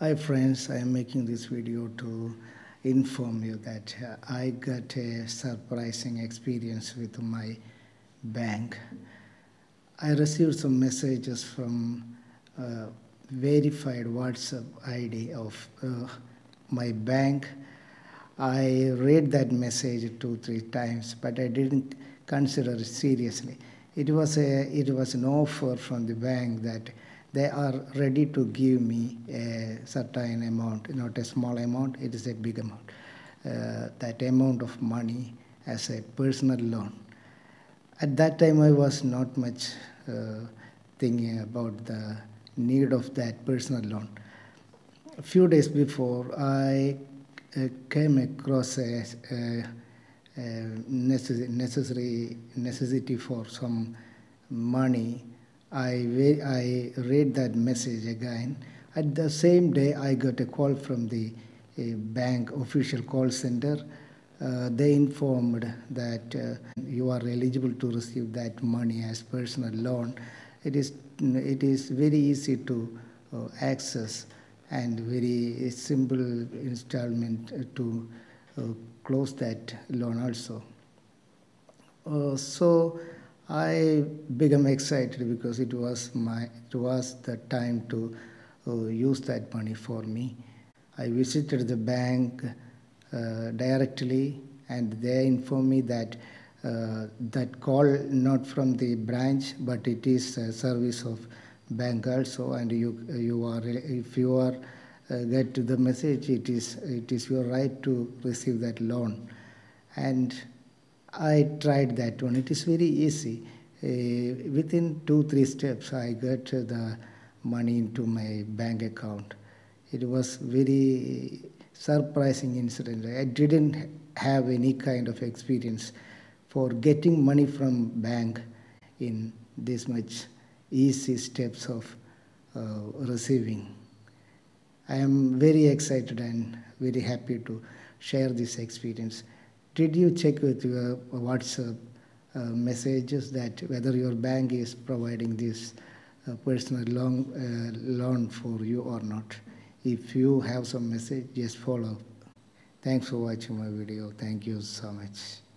Hi friends, I am making this video to inform you that I got a surprising experience with my bank. I received some messages from verified WhatsApp ID of my bank. I read that message 2-3 times, but I didn't consider it seriously. It was an offer from the bank that they are ready to give me a certain amount, not a small amount, it is a big amount, that amount of money as a personal loan. At that time, I was not much thinking about the need of that personal loan. A few days before, I came across a necessity for some money. I read that message again. At the same day, I got a call from the bank official call center. They informed that you are eligible to receive that money as personal loan. It is very easy to access and very simple installment to close that loan also. So I became excited because it was the time to use that money for me. I visited the bank directly, and they informed me that that call not from the branch, but it is a service of bank also. And if you get to the message, it is your right to receive that loan. And I tried that one. It is very easy. Within 2-3 steps, I got the money into my bank account. It was very surprising incident. I didn't have any kind of experience for getting money from bank in this much easy steps of receiving. I am very excited and very happy to share this experience. Did you check with your WhatsApp messages that whether your bank is providing this personal loan for you or not? If you have some message, just follow. Thanks for watching my video. Thank you so much.